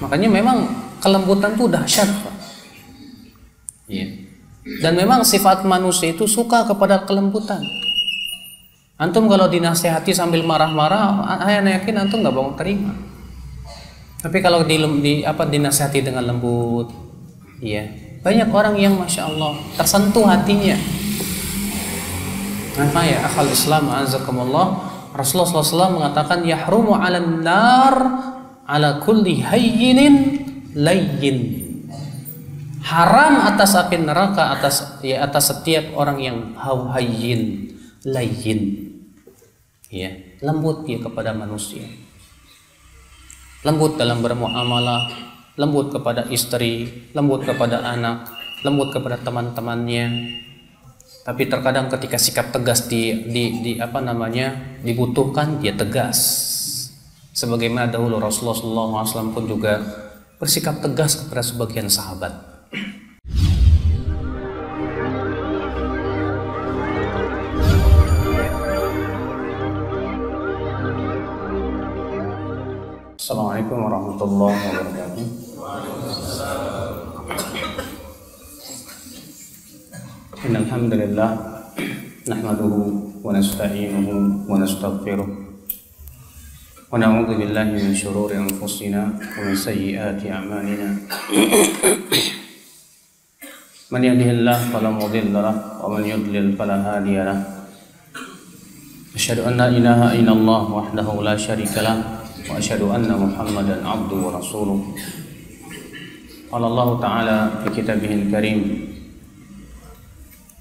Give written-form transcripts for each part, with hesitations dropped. Makanya memang kelembutan itu dahsyat, Pak. Yeah. Dan memang sifat manusia itu suka kepada kelembutan. Antum kalau dinasehati sambil marah-marah, saya yakin antum nggak mau terima. Tapi kalau dinasehati dengan lembut, ya, banyak orang yang masya Allah tersentuh hatinya. Apa ya, akhal Islam, azakumullah. Rasulullah SAW mengatakan, yahrumu ala nar ala kulli hayyinin layyin. Haram atas api neraka atas setiap orang yang hawhayin layin, ya, lembut dia kepada manusia, lembut dalam bermuamalah, lembut kepada istri, lembut kepada anak, lembut kepada teman-temannya. Tapi terkadang ketika sikap tegas dibutuhkan, dia tegas. Sebagaimana dahulu Rasulullah SAW pun juga bersikap tegas kepada sebagian sahabat. Assalamualaikum warahmatullahi wabarakatuh. Innal hamdalillah nahmaduhu wa nasta'inuhu wa nastaghfiruh wa na'udzu billahi min syururi anfusina wa min sayyiati a'malina. Man yahdihillahu fala mudilla lahu wa man yudlil fala hadiya lahu. Asyhadu an la ilaha illallah wahdahu la syarika lah wa asyhadu anna Muhammadan abduhu wa rasuluh. Qala Allah ta'ala fi kitabihil karim,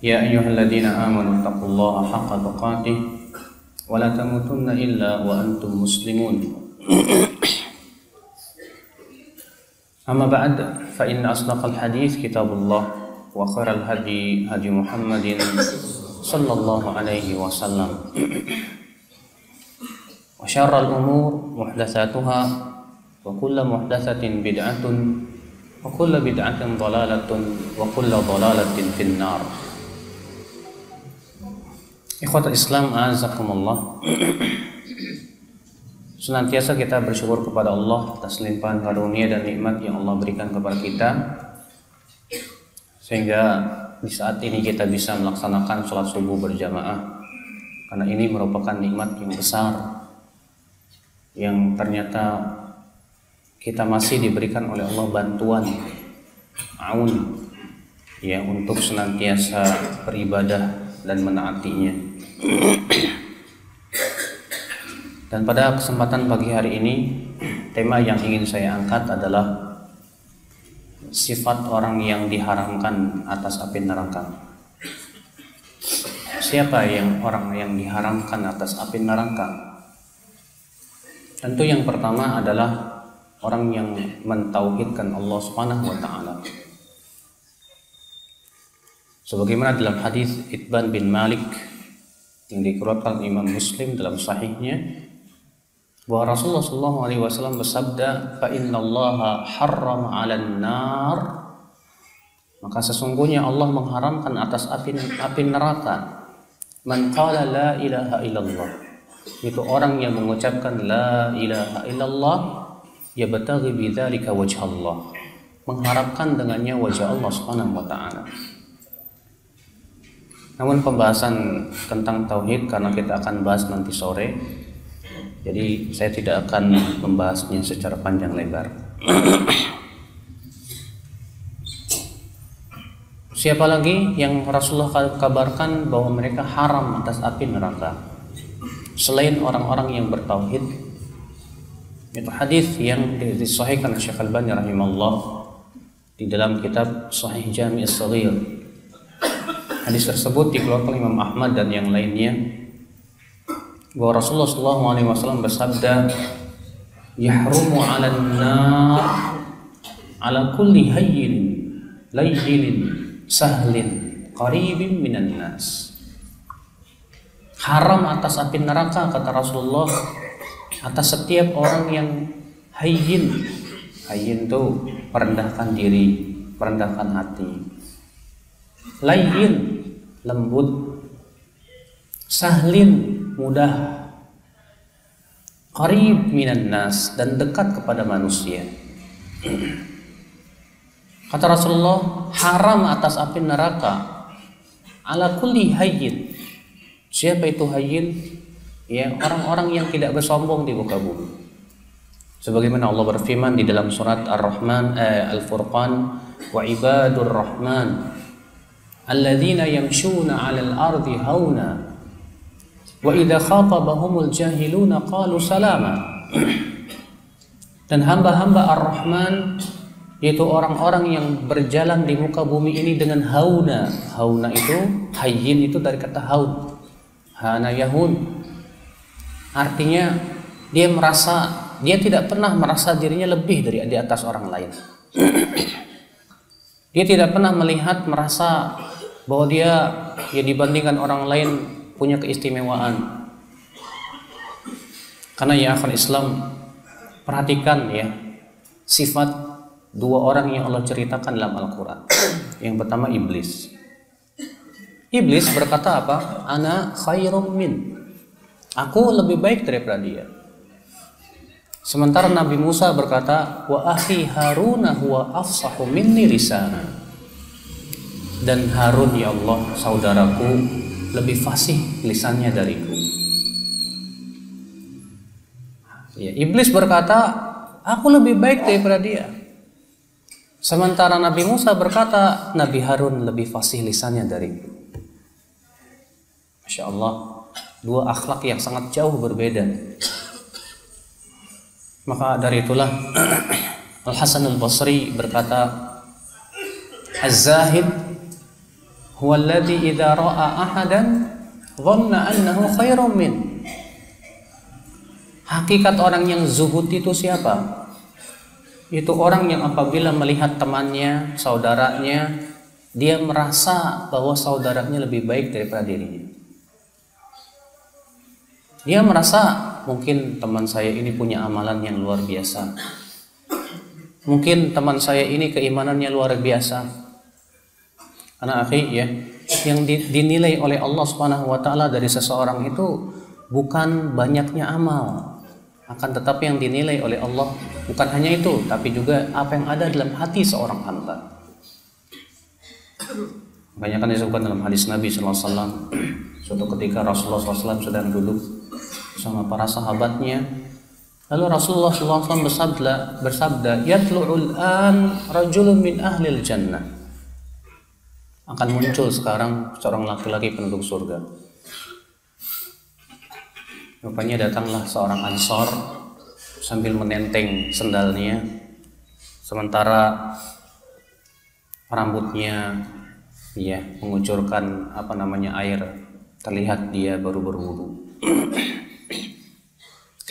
ya ayyuhalladzina amanu taqullaha haqqa tuqatih wa la tamutunna illa wa antum muslimun. Amma ba'd, fa inna asdaqal hadits kitabullah wa khairal hadi hadi Muhammadin sallallahu alaihi wasallam wa syarrul umur muhdatsatuha wa kullu muhdatsatin bid'atun wa kullu bid'atin dhalalatun wa kullu dhalalatin fin nar. Ikhwatul Islam a'azzakumullah, senantiasa kita bersyukur kepada Allah atas limpahan karunia dan nikmat yang Allah berikan kepada kita, sehingga di saat ini kita bisa melaksanakan sholat subuh berjamaah, karena ini merupakan nikmat yang besar yang ternyata kita masih diberikan oleh Allah bantuan aun, ya, untuk senantiasa beribadah dan menaatinya. Dan pada kesempatan pagi hari ini, tema yang ingin saya angkat adalah sifat orang yang diharamkan atas api neraka. Siapa yang orang yang diharamkan atas api neraka? Tentu yang pertama adalah orang yang mentauhidkan Allah Subhanahu wa taala. Sebagaimana dalam hadis Itban bin Malik yang dikeluarkan Imam Muslim dalam sahihnya, bahwa Rasulullah SAW bersabda, fa innallaha harrama 'alan nar, maka sesungguhnya Allah mengharamkan atas api neraka, man qala la ilaha illallah, itu orang yang mengucapkan la ilaha illallah, yabtaghi bidzalika wajhallah, mengharapkan dengannya wajah Allah Subhanahu wa taala. Namun pembahasan tentang tauhid, karena kita akan bahas nanti sore, jadi saya tidak akan membahasnya secara panjang lebar. Siapa lagi yang Rasulullah kabarkan bahwa mereka haram atas api neraka selain orang-orang yang bertauhid? Itu hadis yang disahihkan oleh Syekh Al-Albani rahimahullah di dalam kitab Sahih Jami' As-Saghir. Hadis tersebut dikeluarkan Imam Ahmad dan yang lainnya, bahwa Rasulullah SAW bersabda, yahrumu 'alan nar 'ala kulli hayyin layyin sahlin qaribin minan nas. Haram atas api neraka, kata Rasulullah, atas setiap orang yang hayyin. Hayyin itu merendahkan diri, merendahkan hati. Layyin, lembut. Sahlin, mudah. Qarib minan nas, dan dekat kepada manusia. Kata Rasulullah, haram atas api neraka ala kulli hayyin. Siapa itu hayyin? Ya, orang-orang yang tidak bersombong di muka bumi. Sebagaimana Allah berfirman di dalam surat Ar-Rahman Al-Furqan, wa ibadur rahman alladzina yamshuna 'alal ardi hauna wa idza khatabahumul jahiluna qalu salama. Dan hamba-hamba Ar-Rahman yaitu orang-orang yang berjalan di muka bumi ini dengan hauna. Hauna itu, hayyin itu dari kata haun, hana yahun. Artinya dia merasa, dia tidak pernah merasa dirinya lebih dari di atas orang lain. Dia tidak pernah melihat, merasa bahwa dia ya dibandingkan orang lain punya keistimewaan. Karena ya akhul Islam, perhatikan ya sifat dua orang yang Allah ceritakan dalam Al-Quran. Yang pertama iblis. Iblis berkata apa? Ana khairum min, aku lebih baik daripada dia. Sementara Nabi Musa berkata, wa akhi Haruna huwa afsahu minni lisana, dan Harun ya Allah saudaraku lebih fasih lisannya dariku. Ya, iblis berkata, aku lebih baik daripada dia. Sementara Nabi Musa berkata, Nabi Harun lebih fasih lisannya dariku. Masya Allah, dua akhlak yang sangat jauh berbeda. Maka dari itulah Al-Hasan Al-Basri berkata, Az-Zahid huwa alladhi idha ra'a ahadan dhanna annahu khairum min. Hakikat orang yang zuhud itu siapa? Itu orang yang apabila melihat temannya, saudaranya, dia merasa bahwa saudaranya lebih baik daripada dirinya. Dia merasa mungkin teman saya ini punya amalan yang luar biasa, mungkin teman saya ini keimanannya luar biasa. Karena akhi ya, yang dinilai oleh Allah SWT dari seseorang itu bukan banyaknya amal, akan tetapi yang dinilai oleh Allah bukan hanya itu, tapi juga apa yang ada dalam hati seorang hamba. Banyak kan disebutkan dalam hadis Nabi Sallallahu Alaihi Wasallam. Suatu ketika Rasulullah SAW sedang duduk sama para sahabatnya, lalu Rasulullah SAW bersabda, "Yatlu'ul an rajulun min ahlil jannah." Akan muncul sekarang seorang laki-laki penduduk surga. Rupanya datanglah seorang Ansor sambil menenteng sendalnya, sementara rambutnya ya mengucurkan apa namanya air, terlihat dia baru berwudu.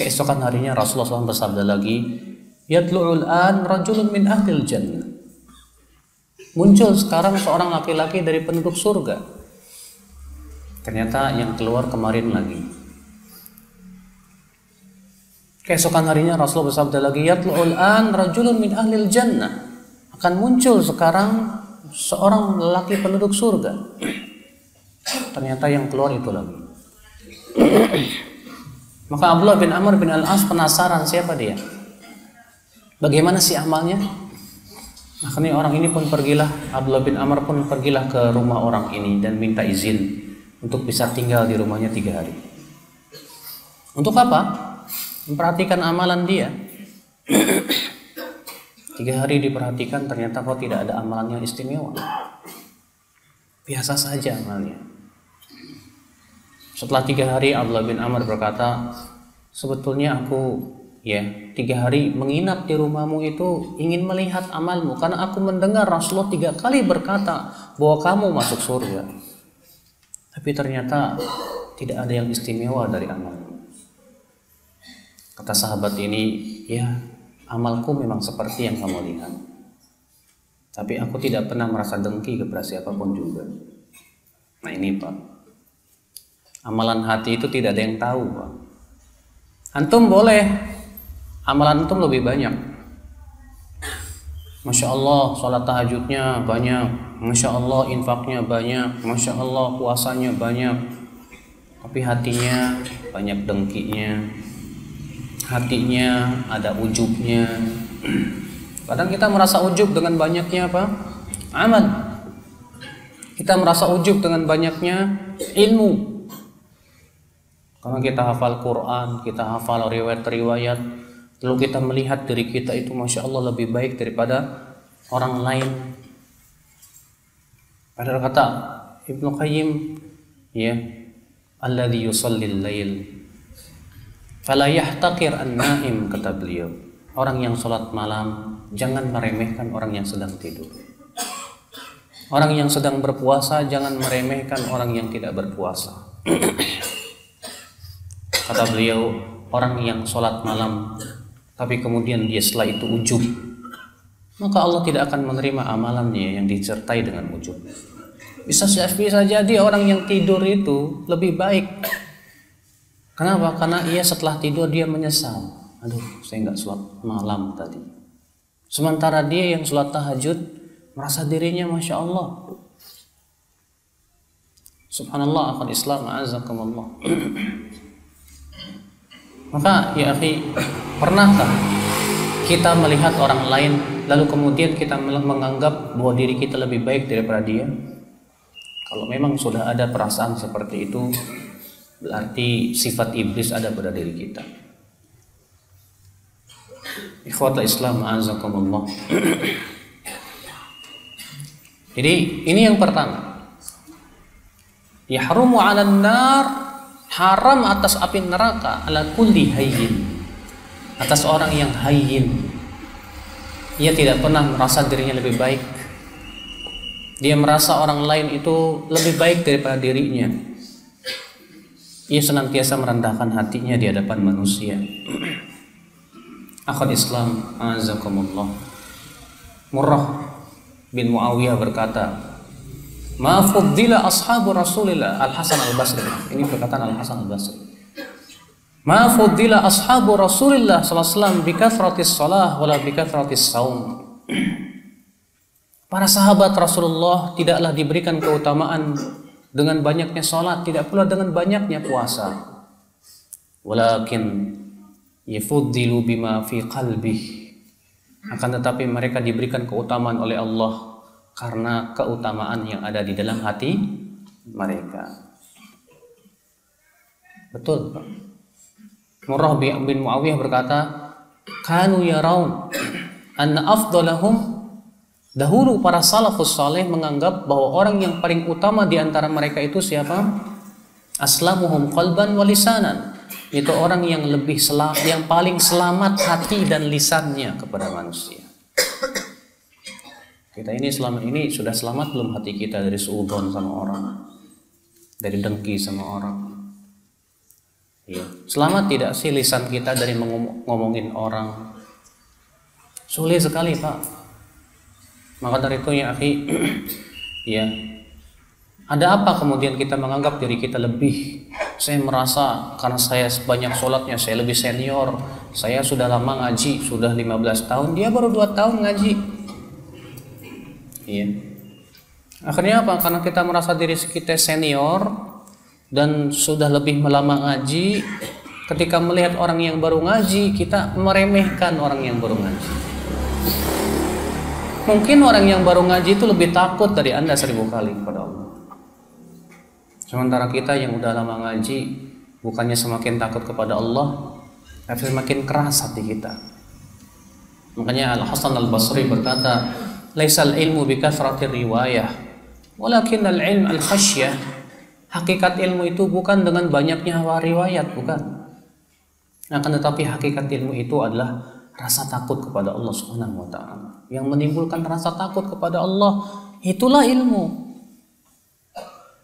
Keesokan harinya Rasulullah SAW bersabda lagi, "Yatlu'ul an rajulun min ahlil jannah." Muncul sekarang seorang laki-laki dari penduduk surga. Ternyata yang keluar kemarin lagi. Keesokan harinya Rasulullah bersabda lagi, "Yatlu'ul an rajulun min ahlil jannah." Akan muncul sekarang seorang lelaki penduduk surga. Ternyata yang keluar itu lagi. Maka Abdullah bin Amr bin Al-As penasaran siapa dia, bagaimana sih amalnya. Akhirnya orang ini pun pergilah, Abdullah bin Amr pun pergilah ke rumah orang ini dan minta izin untuk bisa tinggal di rumahnya 3 hari. Untuk apa? Memperhatikan amalan dia. 3 hari diperhatikan, ternyata kok tidak ada amalan yang istimewa, biasa saja amalnya. Setelah 3 hari Abdullah bin Amr berkata, sebetulnya aku ya 3 hari menginap di rumahmu itu ingin melihat amalmu, karena aku mendengar Rasulullah 3 kali berkata bahwa kamu masuk surga, tapi ternyata tidak ada yang istimewa dari amalmu. Kata sahabat ini, ya amalku memang seperti yang kamu lihat, tapi aku tidak pernah merasa dengki kepada siapapun juga. Nah ini Pak, amalan hati itu tidak ada yang tahu Pak. Antum boleh, amalan antum lebih banyak. Masya Allah sholat tahajudnya banyak, Masya Allah infaknya banyak, Masya Allah puasanya banyak, tapi hatinya banyak dengkinya. Hatinya ada ujubnya, Kadang kita merasa ujub dengan banyaknya apa? Amal. Kita merasa ujub dengan banyaknya ilmu. Karena kita hafal Quran, kita hafal riwayat-riwayat, lalu kita melihat diri kita itu Masya Allah lebih baik daripada orang lain. Padahal kata Ibnu Qayyim, ya, alladhi yusallil lail fala yahtaqir an-naim, kata beliau. Orang yang sholat malam, jangan meremehkan orang yang sedang tidur. Orang yang sedang berpuasa, jangan meremehkan orang yang tidak berpuasa. Kata beliau, orang yang sholat malam tapi kemudian dia setelah itu ujub, maka Allah tidak akan menerima amalannya yang disertai dengan ujub. Bisa jadi orang yang tidur itu lebih baik. Kenapa? Karena ia setelah tidur dia menyesal, aduh saya nggak sholat malam tadi. Sementara dia yang sholat tahajud merasa dirinya Masya Allah. Subhanallah, akan Islam azakumullah. Maka ya akhi, pernahkah kita melihat orang lain lalu kemudian kita menganggap bahwa diri kita lebih baik daripada dia? Kalau memang sudah ada perasaan seperti itu, berarti sifat iblis ada pada diri kita. Ikhwatul Islam azakumullah. Jadi ini yang pertama. Yahrumu 'alan nar, haram atas api neraka, ala kulli hayyin, atas orang yang hayyin. Ia tidak pernah merasa dirinya lebih baik. Dia merasa orang lain itu lebih baik daripada dirinya. Ia senantiasa merendahkan hatinya di hadapan manusia. Akhul Islam azakumullah. Murrah bin Muawiyah berkata, ma fuddila ashabu Rasulillah. Al-Hasan Al-Basri, ini perkataan Al-Hasan Al-Basri. Ma fuddila ashabu Rasulillah sallallahu alaihi wasallam bi kathratis shalah wala bi kathratis shaum. Para sahabat Rasulullah tidaklah diberikan keutamaan dengan banyaknya salat, tidak pula dengan banyaknya puasa. Walakin yafuddilu bima fi qalbihi, akan tetapi mereka diberikan keutamaan oleh Allah karena keutamaan yang ada di dalam hati mereka. Betul, Pak. Murrah bin Muawiyah berkata, kanu yaraun anna afdalahum dahulu. Para salafus saleh menganggap bahwa orang yang paling utama di antara mereka itu siapa? Aslamuhum qalban wa lisanan, itu orang yang lebih yang paling selamat hati dan lisannya kepada manusia. Kita ini selama ini sudah selamat belum hati kita dari suudzon sama orang, dari dengki sama orang? Ya. Selamat tidak sih lisan kita dari ngomongin orang? Sulit sekali, Pak. Maka dari itu ya akhi, ya, ada apa kemudian kita menganggap diri kita lebih? Saya merasa karena saya banyak sholatnya, saya lebih senior, saya sudah lama ngaji, sudah 15 tahun, dia baru 2 tahun ngaji. Iya. Akhirnya apa? Karena kita merasa diri kita senior dan sudah lebih lama ngaji, ketika melihat orang yang baru ngaji, kita meremehkan orang yang baru ngaji. Mungkin orang yang baru ngaji itu lebih takut dari Anda 1000 kali kepada Allah. Sementara kita yang udah lama ngaji, bukannya semakin takut kepada Allah, tapi semakin keras hati kita. Makanya Al-Hasan Al-Basri berkata, laisal ilmu bi kathrati riwayah walakin al-ilm al-khasyah. Hakikat ilmu itu bukan dengan banyaknya riwayat, bukan. Akan tetapi hakikat ilmu itu adalah rasa takut kepada Allah Subhanahu wa ta'ala. Yang menimbulkan rasa takut kepada Allah, itulah ilmu.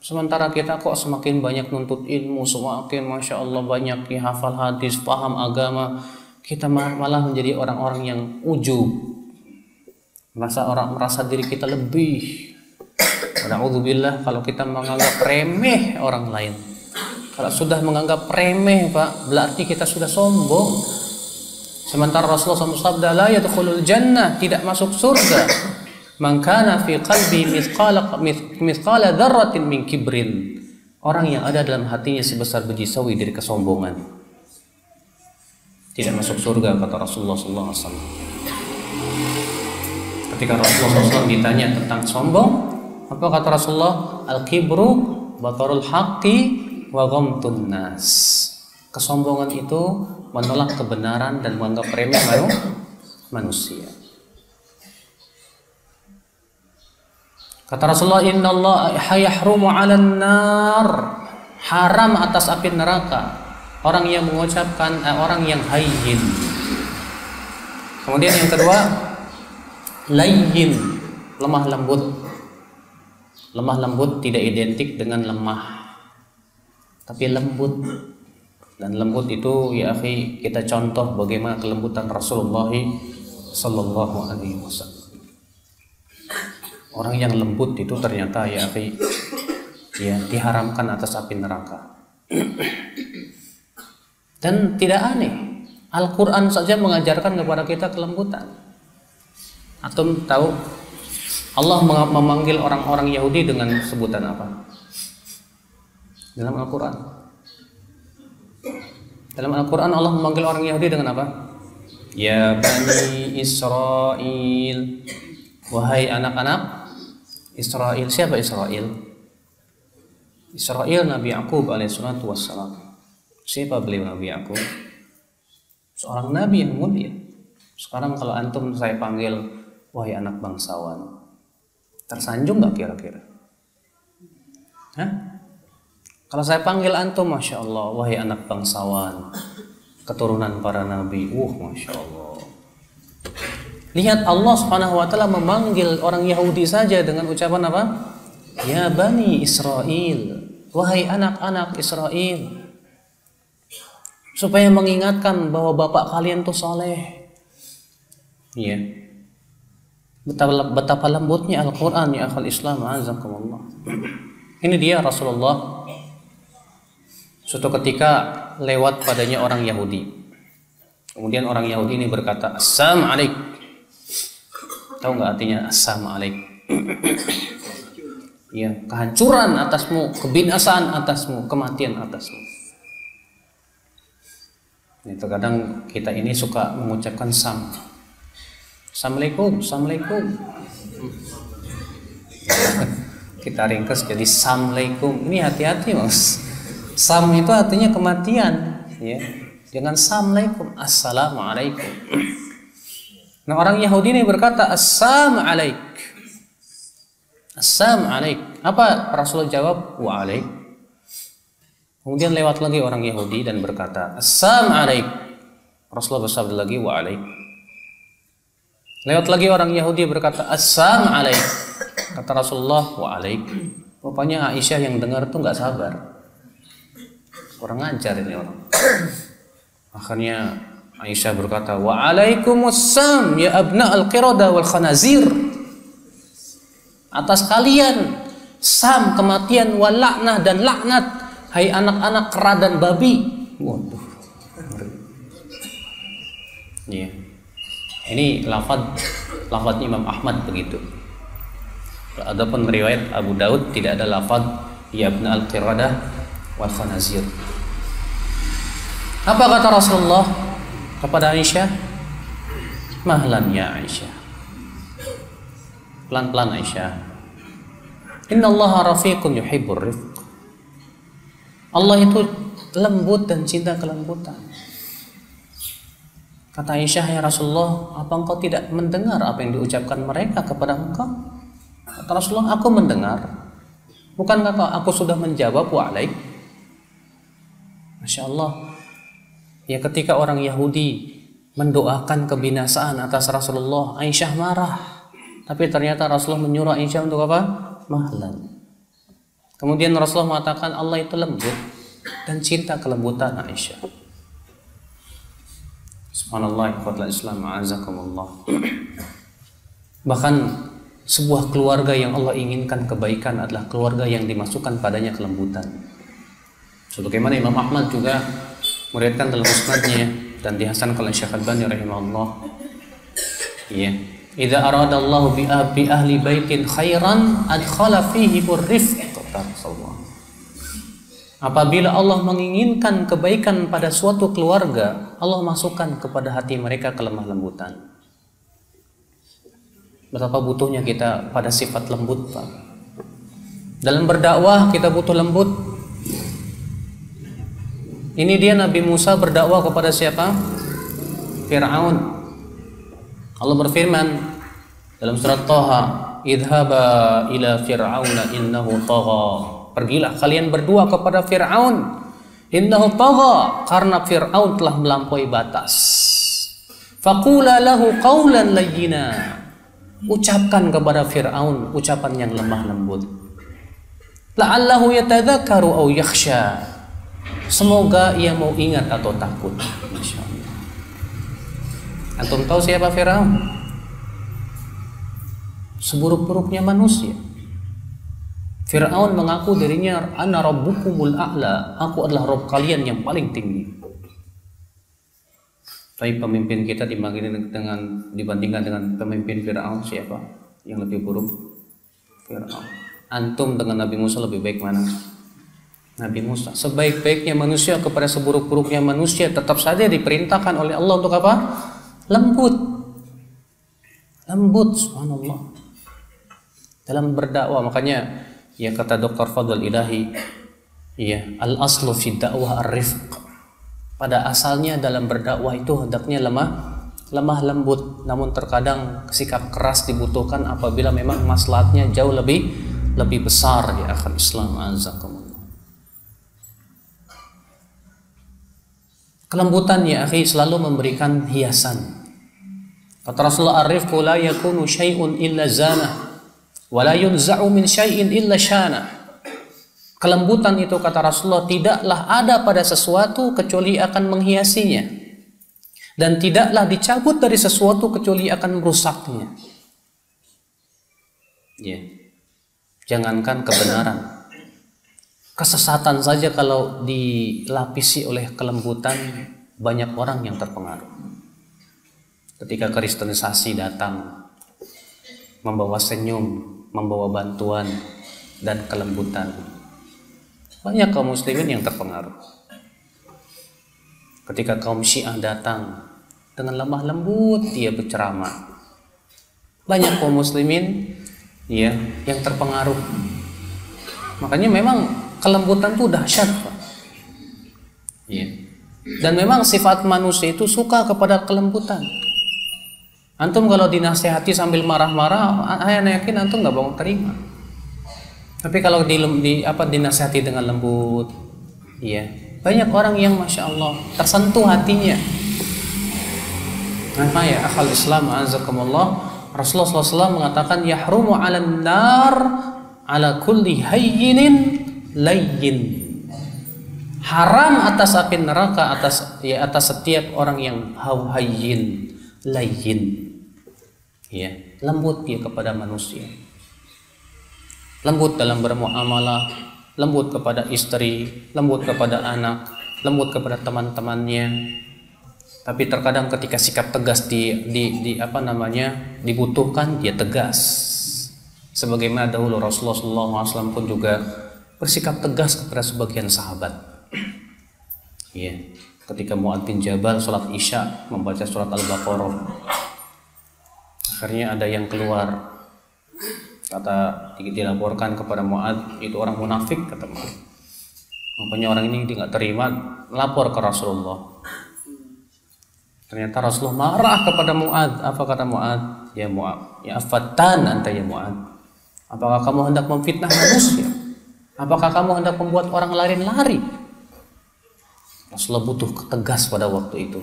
Sementara kita kok semakin banyak nuntut ilmu, semakin Masya Allah banyak dihafal hadis, paham agama, kita malah menjadi orang-orang yang ujub. Merasa diri kita lebih. Alhamdulillah kalau kita menganggap remeh orang lain. Kalau sudah menganggap remeh, Pak, berarti kita sudah sombong. Sementara Rasulullah SAW la yadkhulul jannah, tidak masuk surga, man kana fi qalbi mithqala dzarratin min kibrin, orang yang ada dalam hatinya sebesar biji sawi dari kesombongan, tidak masuk surga, kata Rasulullah SAW. Ketika Rasulullah SAW ditanya tentang sombong, apa kata Rasulullah? Al-kibru batarul haqqi wa ghamtun nas. Kesombongan itu menolak kebenaran dan menganggap remeh manusia. Kata Rasulullah, inna Allah hayahrumu ala nar, haram atas api neraka orang yang mengucapkan orang yang hayyin. Kemudian yang kedua, layyin, lemah lembut. Lemah lembut tidak identik dengan lemah, tapi lembut. Dan lembut itu ya akhi, kita contoh bagaimana kelembutan Rasulullah sallallahu alaihi wasallam. Orang yang lembut itu ternyata ya akhi, ya diharamkan atas api neraka. Dan tidak aneh, Al-Quran saja mengajarkan kepada kita kelembutan. Antum tahu Allah memanggil orang-orang Yahudi dengan sebutan apa dalam Al-Quran? Dalam Al-Quran Allah memanggil orang Yahudi dengan apa? Ya Bani Israel, wahai anak-anak Israel. Siapa Israel? Israel Nabi Yaqub alaihissalatu wassalam. Siapa beliau Nabi Yaqub? Seorang Nabi yang mulia. Sekarang kalau antum saya panggil, wahai anak bangsawan, tersanjung gak kira-kira? Hah? Kalau saya panggil antum, Masya Allah, wahai anak bangsawan, keturunan para Nabi, Masya Allah. Lihat Allah SWT memanggil orang Yahudi saja dengan ucapan apa? Ya Bani Israel, wahai anak-anak Israel. Supaya mengingatkan bahwa bapak kalian tuh soleh. Iya. Betapa lembutnya Al-Quran ya akhul Islam, azakumullah. Ini dia Rasulullah. Suatu ketika lewat padanya orang Yahudi. Kemudian orang Yahudi ini berkata, Assalamu alaikum. Tahu nggak artinya Assalamu alaikum? Ya, kehancuran atasmu, kebinasaan atasmu, kematian atasmu. Ini terkadang kita ini suka mengucapkan salam. Assalamualaikum, assalamualaikum. Kita ringkas jadi assalamualaikum. Ini hati-hati mas. Sam itu artinya kematian, ya. Jangan assalamualaikum, assalamualaikum. Nah orang Yahudi ini berkata assalamualaikum, assalamualaikum. Apa Rasulullah jawab? Waalaikum. Kemudian lewat lagi orang Yahudi dan berkata assalamu alaikum. Rasulullah bersabda lagi waalaikum. Lewat lagi orang Yahudi berkata assalamu alaikum. Kata Rasulullah waalaikum. Rupanya Aisyah yang dengar tuh nggak sabar. Kurang ajar ini orang. Akhirnya Aisyah berkata wa'alaikumussalam ya abna al-qirada wal khanazir, atas kalian sam kematian wal laknah dan laknat, hai anak-anak kera dan babi. Waduh. Ya. Ini lafaz Imam Ahmad begitu. Adapun riwayat Abu Daud tidak ada lafaz ya abna al-qirada wal khanazir. Apa kata Rasulullah kepada Aisyah? Mahlan ya Aisyah. Pelan-pelan Aisyah. Innallaha rafiqun yuhibbur rifq. Allah itu lembut dan cinta kelembutan. Kata Aisyah, ya Rasulullah, apa engkau tidak mendengar apa yang diucapkan mereka kepada engkau? Kata Rasulullah, aku mendengar. Bukankah aku sudah menjawab wa'alaik? Masya Allah. Ya ketika orang Yahudi mendoakan kebinasaan atas Rasulullah, Aisyah marah. Tapi ternyata Rasulullah menyuruh Aisyah untuk apa? Mahlan. Kemudian Rasulullah mengatakan Allah itu lembut dan cinta kelembutan Aisyah. Subhanallah, ikhwatul Islam, azakumullah. Bahkan sebuah keluarga yang Allah inginkan kebaikan adalah keluarga yang dimasukkan padanya kelembutan. Sebagaimana Imam Ahmad juga meriwayatkan dalam musnadnya dan dihasankan oleh Syekh Al-Albani rahimahullah. Iya. Idza aradallahu bi ahli baitin khairan adkhala fihi ar-rifq. Apabila Allah menginginkan kebaikan pada suatu keluarga, Allah masukkan kepada hati mereka kelemah lembutan. Betapa butuhnya kita pada sifat lembut, Pak. Dalam berdakwah kita butuh lembut. Ini dia Nabi Musa berdakwah kepada siapa? Fir'aun. Allah berfirman dalam surat Thaha, idhaba ila fir'auna innahu tagha. Pergilah kalian berdua kepada Fir'aun, innahu tagha, karena Fir'aun telah melampaui batas. Faqula lahu qawlan layyina. Ucapkan kepada Fir'aun ucapan yang lemah lembut. La'allahu yatadzakaru aw yakhsha. Semoga ia mau ingat atau takut. Masya Allah. Antum tahu siapa Firaun? Seburuk-buruknya manusia. Firaun mengaku dirinya ana rabbukumul a'la, aku adalah Rabb kalian yang paling tinggi. Tapi pemimpin kita dibandingkan dengan pemimpin Firaun, siapa yang lebih buruk? Firaun. Antum dengan Nabi Musa lebih baik mana? Nabi Musa. Sebaik-baiknya manusia kepada seburuk-buruknya manusia, tetap saja diperintahkan oleh Allah untuk apa? Lembut. Lembut, subhanallah. Dalam berdakwah, makanya ya kata Dr. Fadl Ilahi, ya al-aslu fi dakwah ar-rifq. Pada asalnya dalam berdakwah itu hendaknya lemah lembut, namun terkadang sikap keras dibutuhkan apabila memang maslahatnya jauh lebih besar ya akhir Islam azakum. Kelembutan ya akhi selalu memberikan hiasan. Kata Rasulullah, ar-rifqu la yakunu syai'un illa zanah wa la yunza'u min syai'in illa syanah. Kelembutan itu kata Rasulullah tidaklah ada pada sesuatu kecuali akan menghiasinya, dan tidaklah dicabut dari sesuatu kecuali akan merusaknya. Ya. Jangankan kebenaran, kesesatan saja kalau dilapisi oleh kelembutan, banyak orang yang terpengaruh. Ketika kristenisasi datang, membawa senyum, membawa bantuan dan kelembutan, banyak kaum muslimin yang terpengaruh. Ketika kaum Syiah datang, dengan lemah lembut dia berceramah, banyak kaum muslimin ya yang terpengaruh. Makanya memang kelembutan itu dahsyat, Pak. Yeah. Dan memang sifat manusia itu suka kepada kelembutan. Antum kalau dinasehati sambil marah-marah, saya yakin antum nggak mau terima. Tapi kalau dinasehati dengan lembut, ya yeah, banyak orang yang masya Allah tersentuh hatinya. Nah ya akhal Islam azakumullah, Rasulullah SAW mengatakan yahrumu ala nar ala kulli hayyinin layyin, haram atas api neraka atas setiap orang yang hayyin layyin, ya lembut dia kepada manusia, lembut dalam bermuamalah, lembut kepada istri, lembut kepada anak, lembut kepada teman-temannya. Tapi terkadang ketika sikap tegas dibutuhkan, dia tegas. Sebagaimana dahulu Rasulullah SAW pun juga bersikap tegas kepada sebagian sahabat. Ya, yeah. Ketika Mu'adz bin Jabal sholat isya membaca surat Al-Baqarah, akhirnya ada yang keluar. Kata dilaporkan kepada Mu'adz, itu orang munafik, kata Mu'adz. Makanya orang ini tidak terima, lapor ke Rasulullah. Ternyata Rasulullah marah kepada Mu'adz. Apa kata Mu'adz? Ya Mu'adz, ya fatan anta ya Mu'adz. Apakah kamu hendak memfitnah manusia? Apakah kamu hendak membuat orang lari-lari? Rasulullah butuh tegas pada waktu itu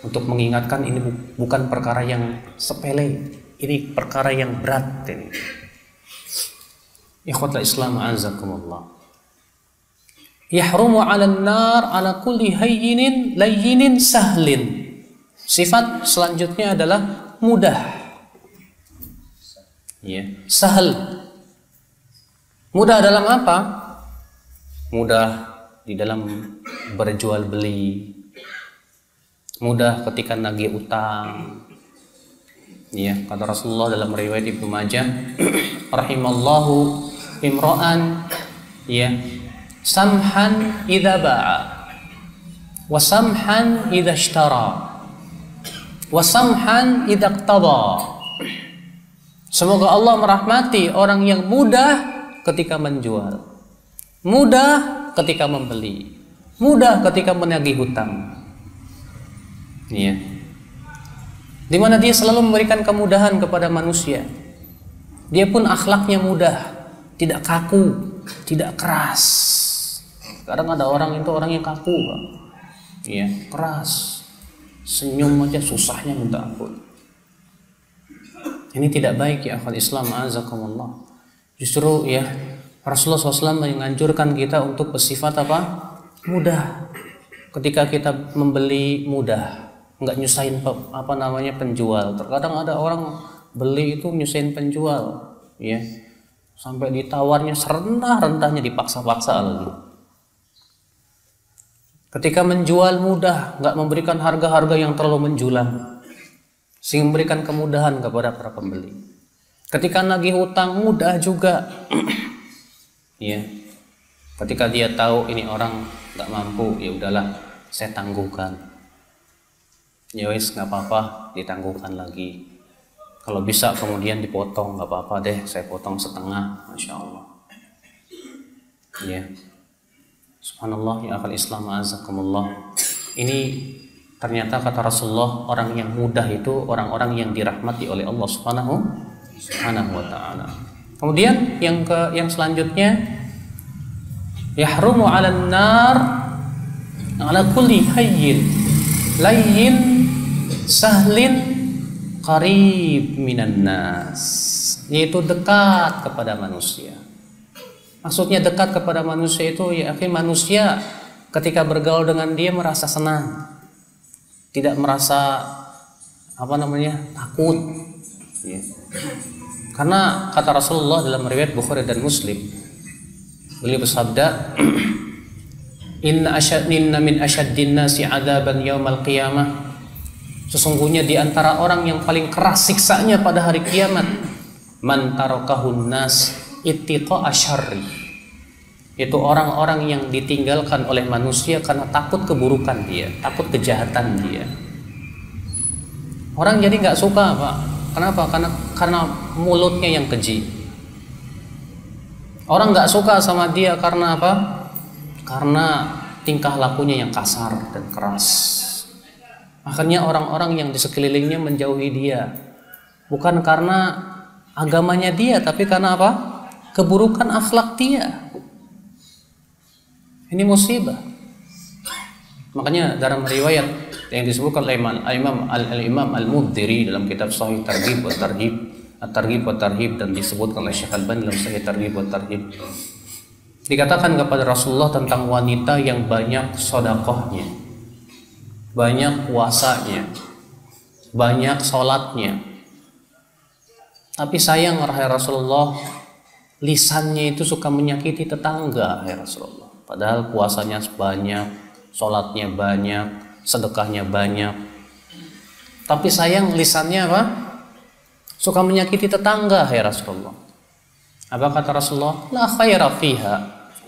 untuk mengingatkan ini bukan perkara yang sepele, ini perkara yang berat. Ikhwatul Islam azakumullah. Yahrumu 'alan nar 'ala kulli hayyinin layyinin sahlin. Sifat selanjutnya adalah mudah. Ya, sahl. Mudah dalam apa? Mudah di dalam berjual beli, mudah ketika nagih utang. Ya, kata Rasulullah dalam riwayat Ibnu Majah, rahimallahu imra'an ya samhan idza ba'a wa samhan idza ishtara wa samhan idza iqtada. Semoga Allah merahmati orang yang mudah ketika menjual, mudah ketika membeli, mudah ketika menagih hutang. Iya. Di mana dia selalu memberikan kemudahan kepada manusia. Dia pun akhlaknya mudah, tidak kaku, tidak keras. Kadang ada orang itu orangnya kaku, Pak. Iya, keras. Senyum aja susahnya minta ampun. Ini tidak baik ya akhwat Islam, azakumullah. Justru ya Rasulullah SAW menganjurkan kita untuk bersifat apa? Mudah. Ketika kita membeli mudah, nggak nyusahin penjual. Terkadang ada orang beli itu nyusahin penjual, ya. Sampai ditawarnya serendah-rendahnya dipaksa-paksa lagi. Ketika menjual mudah, nggak memberikan harga-harga yang terlalu menjulang, sehingga memberikan kemudahan kepada para pembeli. Ketika nagih hutang mudah juga, ya. Ketika dia tahu ini orang nggak mampu, ya udahlah, saya tangguhkan. Ya wes nggak apa-apa, ditangguhkan lagi. Kalau bisa kemudian dipotong, nggak apa-apa deh, saya potong setengah, masya Allah. Ya, subhanallah ya akal Islam, azakumullah. Ini ternyata kata Rasulullah, orang yang mudah itu orang-orang yang dirahmati oleh Allah Subhanahu wa Ta'ala. Kemudian yang selanjutnya, yahrumu 'alan nar 'ala kulli hayyin layyin sahlin qarib minan nas, yaitu dekat kepada manusia. Maksudnya dekat kepada manusia itu ya akhi, manusia ketika bergaul dengan dia merasa senang, tidak merasa takut, ya. Karena kata Rasulullah dalam riwayat Bukhari dan Muslim, beliau bersabda, inna min asyaddin nasi adaban yaumal qiyamah, sesungguhnya di antara orang yang paling keras siksaannya pada hari kiamat, man tarakahun nas ittiqa'a syarri, itu orang-orang yang ditinggalkan oleh manusia karena takut keburukan dia, takut kejahatan dia. Orang jadi nggak suka, Pak. Kenapa? Karena mulutnya yang keji. Orang nggak suka sama dia karena apa? Karena tingkah lakunya yang kasar dan keras. Akhirnya orang-orang yang di sekelilingnya menjauhi dia, bukan karena agamanya dia, tapi karena apa? Keburukan akhlak dia. Ini musibah. Makanya dalam riwayat yang disebutkan oleh Imam Al-Mudhiri dalam kitab Sahih Targhib wa Tarhib, At-Targhib wa Tarhib, dan disebutkan oleh Syekh Al-Albani dalam Sahih Targhib wa Tarhib, dikatakan kepada Rasulullah tentang wanita yang banyak sedekahnya, banyak puasanya, banyak sholatnya, tapi sayang wahai Rasulullah, lisannya itu suka menyakiti tetangga, wahai Rasulullah. Padahal puasanya banyak, sholatnya banyak, sedekahnya banyak, tapi sayang lisannya apa? Suka menyakiti tetangga, wahai Rasulullah. Apa kata Rasulullah? La khaira fiha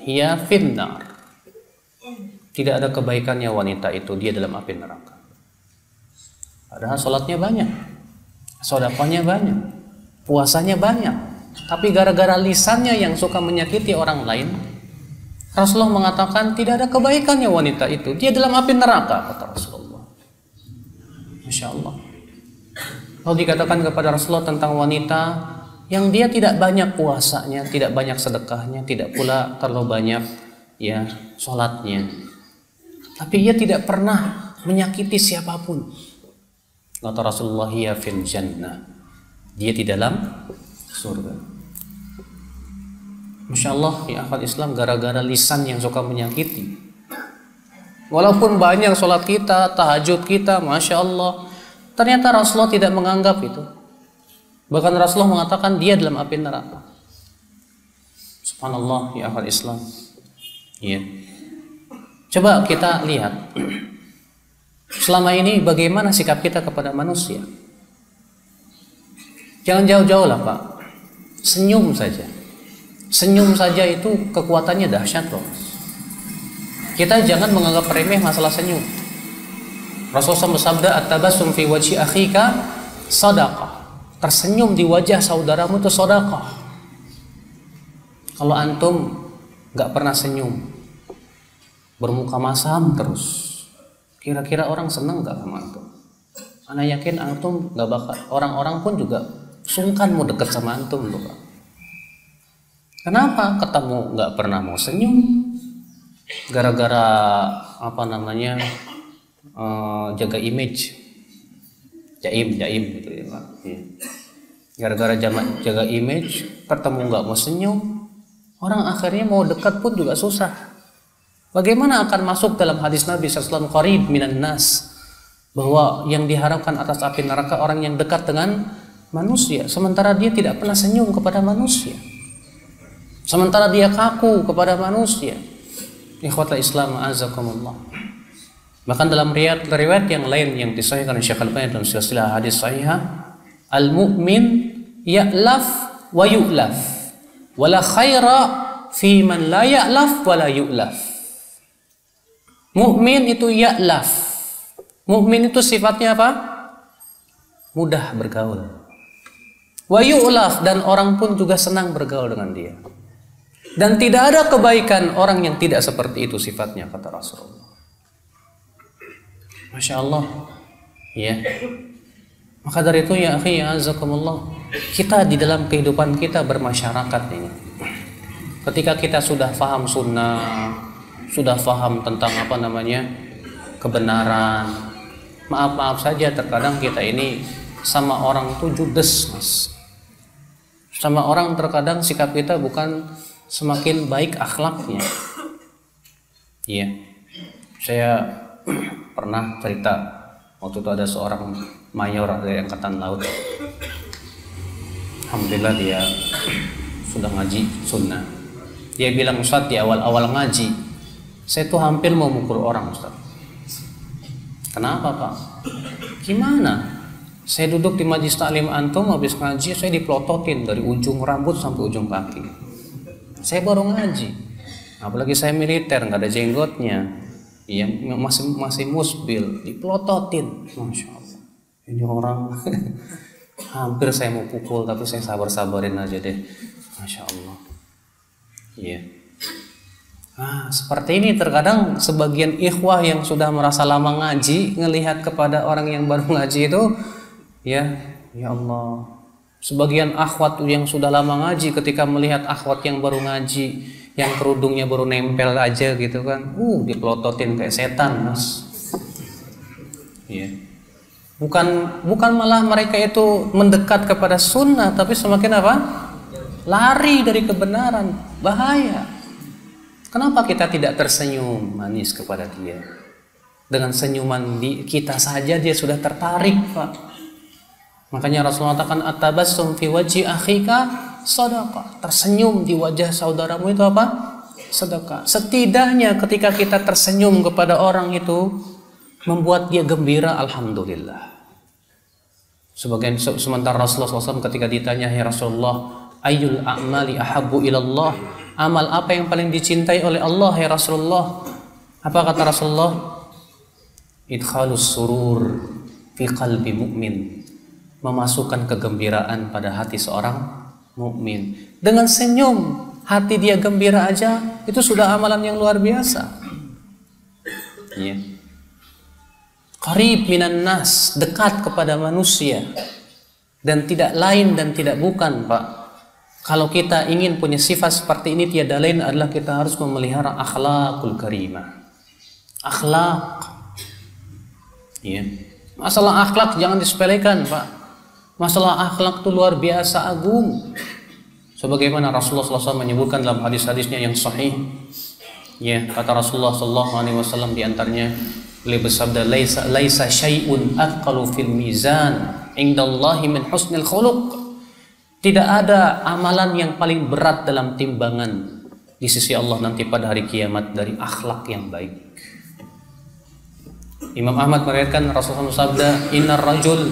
hiya finnar, tidak ada kebaikannya wanita itu, dia dalam api neraka. Padahal sholatnya banyak, sedekahnya banyak, puasanya banyak, tapi gara-gara lisannya yang suka menyakiti orang lain, Rasulullah mengatakan tidak ada kebaikannya wanita itu, dia dalam api neraka, kata Rasulullah. Masya Allah. Lalu dikatakan kepada Rasulullah tentang wanita yang dia tidak banyak puasanya, tidak banyak sedekahnya, tidak pula terlalu banyak ya sholatnya, tapi ia tidak pernah menyakiti siapapun. Kata Rasulullah, ya fil jannah, dia di dalam surga. Masya Allah ya akhwat Islam, gara-gara lisan yang suka menyakiti. Walaupun banyak sholat kita, tahajud kita, masya Allah, ternyata Rasulullah tidak menganggap itu. Bahkan Rasulullah mengatakan dia dalam api neraka. Subhanallah ya akhwat Islam. Ya. Coba kita lihat selama ini bagaimana sikap kita kepada manusia. Jangan jauh-jauh lah, Pak. Senyum saja. Senyum saja itu kekuatannya dahsyat loh. Kita jangan menganggap remeh masalah senyum. Rasulullah bersabda, at-tabassum fi wajhi akhika sadaqah. tersenyum di wajah saudaramu itu sedekah. Kalau antum nggak pernah senyum, bermuka masam terus, kira-kira orang seneng nggak sama antum? Ana yakin antum nggak bakal, orang-orang pun juga sungkan mau deket sama antum loh. Kenapa? Ketemu nggak pernah mau senyum, gara-gara apa namanya jaga image, jaim gitu ya Pak. Gara-gara jaga image, ketemu nggak mau senyum, orang akhirnya mau dekat pun juga susah. Bagaimana akan masuk dalam hadis Nabi SAW qarib minan nas, bahwa yang diharapkan atas api neraka orang yang dekat dengan manusia, sementara dia tidak pernah senyum kepada manusia, sementara dia kaku kepada manusia. Ikhwatul Islam azakumullah. Bahkan dalam riwayat yang lain yang disahihkan Syekh Al-Albani dalam silsilah hadis sahihah, al-mu'min ya'laf wa yu'laf, wala khaira fi man la ya'laf wa la yu'laf. Mu'min itu ya'laf. Mu'min itu sifatnya apa? Mudah bergaul. Wa yu'laf, dan orang pun juga senang bergaul dengan dia. Dan tidak ada kebaikan orang yang tidak seperti itu sifatnya, kata Rasulullah. Masya Allah, ya. Maka dari itu ya akhi, ya azakumullah, kita di dalam kehidupan kita bermasyarakat ini, ketika kita sudah faham sunnah, sudah faham tentang apa namanya kebenaran, maaf saja terkadang kita ini sama orang tuh judes mas, sama orang terkadang sikap kita bukan semakin baik akhlaknya. Iya, saya pernah cerita waktu itu ada seorang mayor dari angkatan laut. Alhamdulillah dia sudah ngaji sunnah. Dia bilang, Ustaz, di awal-awal ngaji saya tuh hampir mau mukul orang, Ustaz. Kenapa Pak? Gimana? Saya duduk di majlis taklim antum, habis ngaji saya dipelototin dari ujung rambut sampai ujung kaki. Saya baru ngaji, apalagi saya militer, nggak ada jenggotnya, ya, masih musbil, dipelototin. Masya Allah, ini orang hampir saya mau pukul, tapi saya sabar-sabarin aja deh. Masya Allah, iya. Nah, seperti ini terkadang sebagian ikhwah yang sudah merasa lama ngaji ngelihat kepada orang yang baru ngaji itu, ya, ya Allah. Sebagian akhwat yang sudah lama ngaji ketika melihat akhwat yang baru ngaji, yang kerudungnya baru nempel aja gitu kan, dipelototin kayak setan mas. Yeah. Bukan malah mereka itu mendekat kepada sunnah, tapi semakin apa? Lari dari kebenaran, bahaya. Kenapa kita tidak tersenyum manis kepada dia? Dengan senyuman kita saja dia sudah tertarik Pak. Makanya Rasulullah katakan at-tabassum fi wajhi akhika sedekah. Tersenyum di wajah saudaramu itu apa? Sedekah. Setidaknya ketika kita tersenyum kepada orang itu membuat dia gembira, alhamdulillah. Sebagian sementara Rasulullah SAW ketika ditanya, "Ya Rasulullah, ayyul a'mali ahabbu ilallah?" Amal apa yang paling dicintai oleh Allah, ya Rasulullah? Apa kata Rasulullah? Idkhalus surur fi qalbi mu'min. Memasukkan kegembiraan pada hati seorang mukmin. Dengan senyum hati dia gembira aja, itu sudah amalan yang luar biasa. Ya. Qarib minan nas, dekat kepada manusia. Dan tidak lain dan tidak bukan, Pak. Kalau kita ingin punya sifat seperti ini, tiada lain adalah kita harus memelihara akhlakul karimah. Akhlak. Ya. Masalah akhlak jangan disepelekan, Pak. Masalah akhlak itu luar biasa agung. Sebagaimana Rasulullah SAW menyebutkan dalam hadis-hadisnya yang sahih. Ya, kata Rasulullah SAW di antaranya, beliau bersabda, "Laisa syai'un aqalu fil mizan indallahi min husnil khuluq." Tidak ada amalan yang paling berat dalam timbangan di sisi Allah nanti pada hari kiamat dari akhlak yang baik. Imam Ahmad meriwayatkan Rasulullah SAW bersabda, "Innar rajul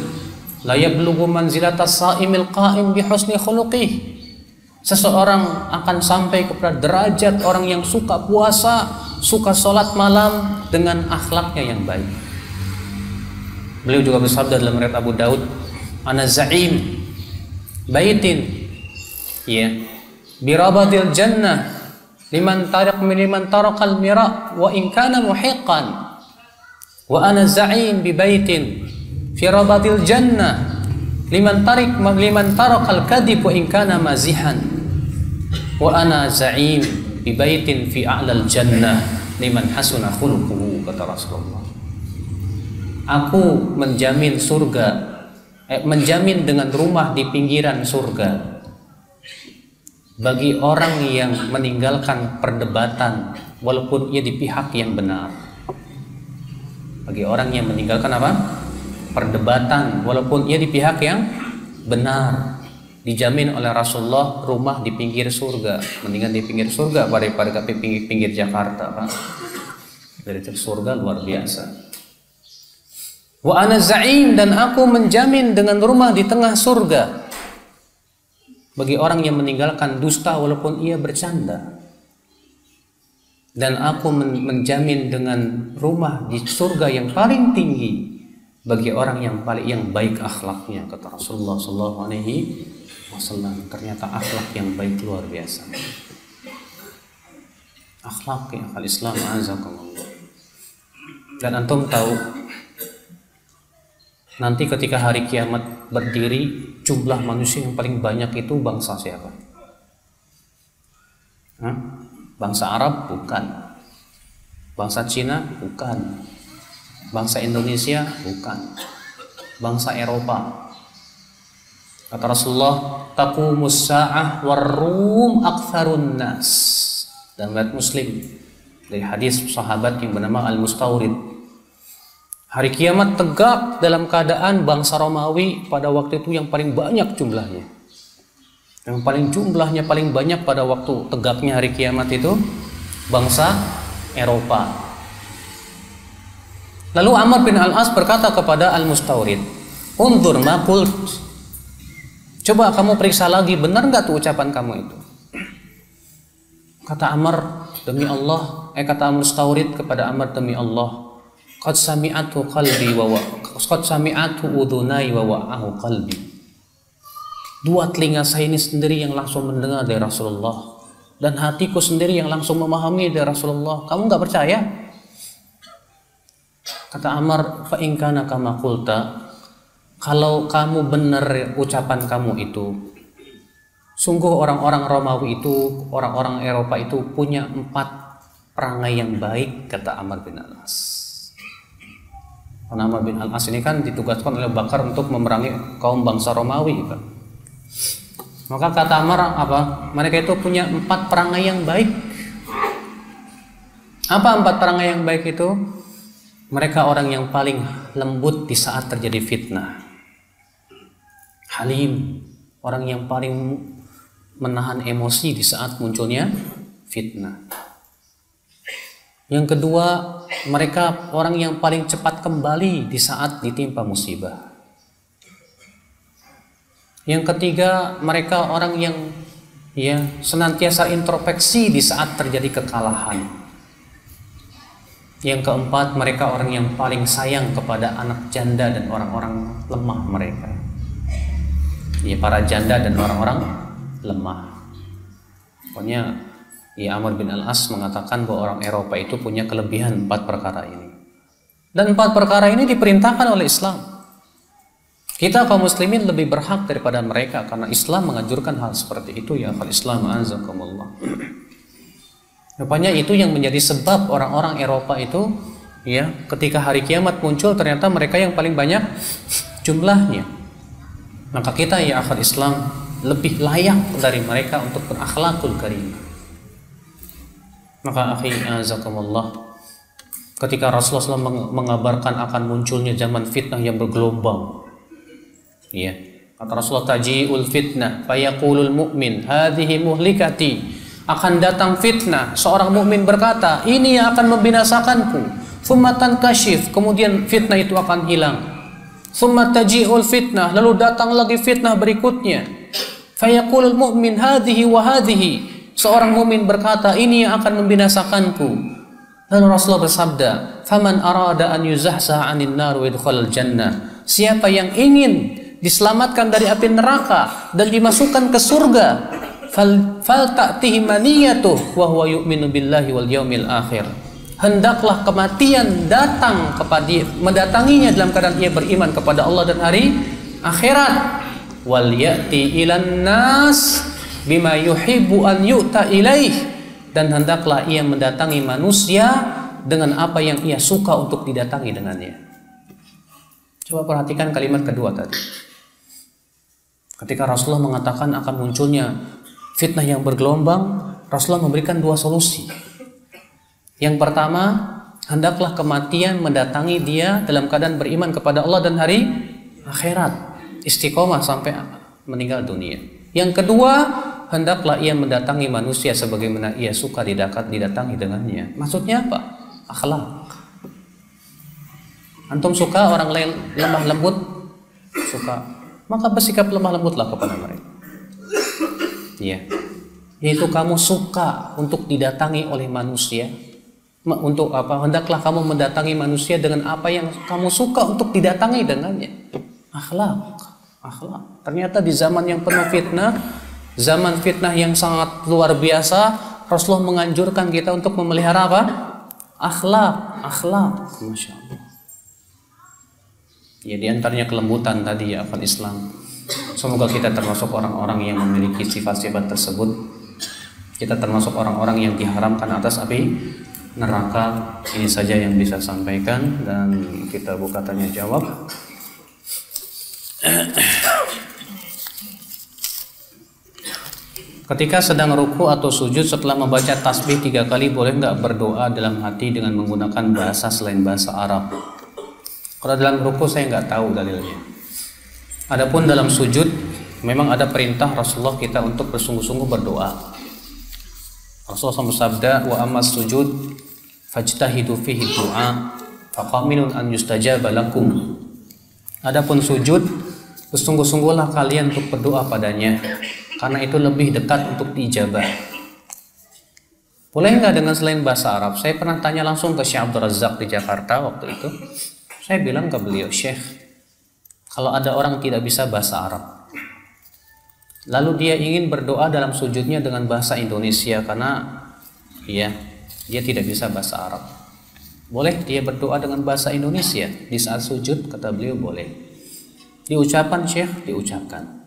la yablughu manzilatas saimil qaim bi husni khuluqih." Seseorang akan sampai kepada derajat orang yang suka puasa, suka salat malam dengan akhlaknya yang baik. Beliau juga bersabda dalam riwayat Abu Daud, "Ana za'im baitin ya birabatil jannah liman tariq miniman tarakal mira wa in kana muhiqqan wa ana za'im bi baitin fi rabatil jannah liman tariq liman tarakal kadhib wa in kana mazihan wa ana za'im bi baitin fi a'lal jannah liman hasuna khuluquhu, kata Rasulullah. Aku menjamin surga, menjamin dengan rumah di pinggiran surga bagi orang yang meninggalkan perdebatan walaupun ia di pihak yang benar. Bagi orang yang meninggalkan apa? Perdebatan walaupun ia di pihak yang benar, dijamin oleh Rasulullah rumah di pinggir surga. Mendingan di pinggir surga daripada di pinggir Jakarta, Pak. Dari surga luar biasa. Wa ana za'im, dan aku menjamin dengan rumah di tengah surga bagi orang yang meninggalkan dusta walaupun ia bercanda, dan aku menjamin dengan rumah di surga yang paling tinggi bagi orang yang paling baik akhlaknya, kata Rasulullah SAW. Ternyata akhlak yang baik luar biasa, akhlak yang al-Islam azakumullah. Dan antum tahu nanti ketika hari kiamat berdiri, jumlah manusia yang paling banyak itu bangsa siapa? Hah? Bangsa Arab? Bukan. Bangsa Cina? Bukan. Bangsa Indonesia? Bukan. Bangsa Eropa. Kata Rasulullah, taqumus sa'ah war-rum aktsarun nas. Dan riwayat Muslim dari hadis sahabat yang bernama Al-Mustawrid. Hari kiamat tegak dalam keadaan bangsa Romawi pada waktu itu yang paling banyak jumlahnya. Yang paling jumlahnya paling banyak pada waktu tegaknya hari kiamat itu bangsa Eropa. Lalu Amr bin Al-As berkata kepada Al-Mustawrid, "Unzur ma qult." Coba kamu periksa lagi, benar nggak tuh ucapan kamu itu? Kata Amr, demi Allah, kata Al-Mustawrid kepada Amr, demi Allah, qad sami'atu qalbi wa qad sami'atu udhunai wa wa'ahu qalbi. Dua telinga saya ini sendiri yang langsung mendengar dari Rasulullah, dan hatiku sendiri yang langsung memahami dari Rasulullah. Kamu nggak percaya? Kata Amr, fa in kana kama qulta, kalau kamu benar ucapan kamu itu, sungguh orang-orang Romawi itu, orang-orang Eropa itu punya 4 perangai yang baik, kata Amr bin Al-As. Amr bin Al-As ini kan ditugaskan oleh Bakar untuk memerangi kaum bangsa Romawi, Pak. Maka kata Amr, apa? Mereka itu punya 4 perangai yang baik. Apa 4 perangai yang baik itu? Mereka orang yang paling lembut di saat terjadi fitnah. Halim, orang yang paling menahan emosi di saat munculnya fitnah. Yang kedua, mereka orang yang paling cepat kembali di saat ditimpa musibah. Yang ketiga, mereka orang yang senantiasa introspeksi di saat terjadi kekalahan. Yang keempat, mereka orang yang paling sayang kepada anak janda dan orang-orang lemah mereka. Ya, para janda dan orang-orang lemah. Pokoknya Amr bin Al-As mengatakan bahwa orang Eropa itu punya kelebihan 4 perkara ini. Dan 4 perkara ini diperintahkan oleh Islam. Kita kaum muslimin lebih berhak daripada mereka karena Islam menganjurkan hal seperti itu, ya al-Islam azakumullah. Rupanya itu yang menjadi sebab orang-orang Eropa itu ya ketika hari kiamat muncul ternyata mereka yang paling banyak jumlahnya. Maka kita ya al-Islam lebih layak dari mereka untuk berakhlakul karimah. Maka akhi azakumullah, ketika Rasulullah SAW mengabarkan akan munculnya zaman fitnah yang bergelombang, ya kata Rasulullah, taji'ul fitnah fayaqulul mu'min hadhihi muhlikati, akan datang fitnah, seorang mukmin berkata ini yang akan membinasakanku, thumma tankashif, kemudian fitnah itu akan hilang, thumma taji'ul fitnah, lalu datang lagi fitnah berikutnya, fayaqulul mu'min hadhihi wa hadhihi, seorang mukmin berkata ini yang akan membinasakanku. Lalu Rasulullah bersabda, "Faman arada an yuzahzaha 'anil nar wa yadkhulal jannah." Siapa yang ingin diselamatkan dari api neraka dan dimasukkan ke surga. Fal ta'tihi maniyatuh wa huwa yu'minu billahi wal yaumil akhir. Hendaklah kematian datang kepada mendatanginya dalam keadaan ia beriman kepada Allah dan hari akhirat. Wal ya'ti ilan nas bima yuhibbu an yu'ta ilaih, dan hendaklah ia mendatangi manusia dengan apa yang ia suka untuk didatangi dengannya. Coba perhatikan kalimat kedua tadi. Ketika Rasulullah mengatakan akan munculnya fitnah yang bergelombang, Rasulullah memberikan dua solusi. Yang pertama, hendaklah kematian mendatangi dia dalam keadaan beriman kepada Allah dan hari akhirat, istiqomah sampai meninggal dunia. Yang kedua, hendaklah ia mendatangi manusia sebagaimana ia suka didatangi dengannya. Maksudnya apa? Akhlak. Antum suka orang lain lemah lembut? Suka. Maka bersikap lemah lembutlah kepada mereka. Iya. Yaitu kamu suka untuk didatangi oleh manusia. Untuk apa? Hendaklah kamu mendatangi manusia dengan apa yang kamu suka untuk didatangi dengannya. Akhlak, akhlak. Ternyata di zaman yang penuh fitnah, zaman fitnah yang sangat luar biasa, Rasulullah menganjurkan kita untuk memelihara apa? Akhlak, akhlak. Masya Allah. Ya, di antaranya kelembutan tadi ya, akal Islam. Semoga kita termasuk orang-orang yang memiliki sifat-sifat tersebut. Kita termasuk orang-orang yang diharamkan atas api neraka. Ini saja yang bisa sampaikan dan kita buka tanya jawab. Ketika sedang ruku atau sujud setelah membaca tasbih 3 kali, boleh nggak berdoa dalam hati dengan menggunakan bahasa selain bahasa Arab? Kalau dalam ruku saya nggak tahu dalilnya. Adapun dalam sujud memang ada perintah Rasulullah kita untuk bersungguh-sungguh berdoa. Rasulullah bersabda, wa amas sujud fajtahidu fihi du'a faqaminun an yustajaba lakum. Adapun sujud, bersungguh-sungguhlah kalian untuk berdoa padanya, karena itu lebih dekat untuk diijabah. Boleh nggak dengan selain bahasa Arab? Saya pernah tanya langsung ke Syekh Abdul Razak di Jakarta waktu itu. Saya bilang ke beliau, Syekh, kalau ada orang tidak bisa bahasa Arab, lalu dia ingin berdoa dalam sujudnya dengan bahasa Indonesia karena ya dia tidak bisa bahasa Arab, boleh dia berdoa dengan bahasa Indonesia di saat sujud? Kata beliau boleh. Diucapkan Syekh? Diucapkan.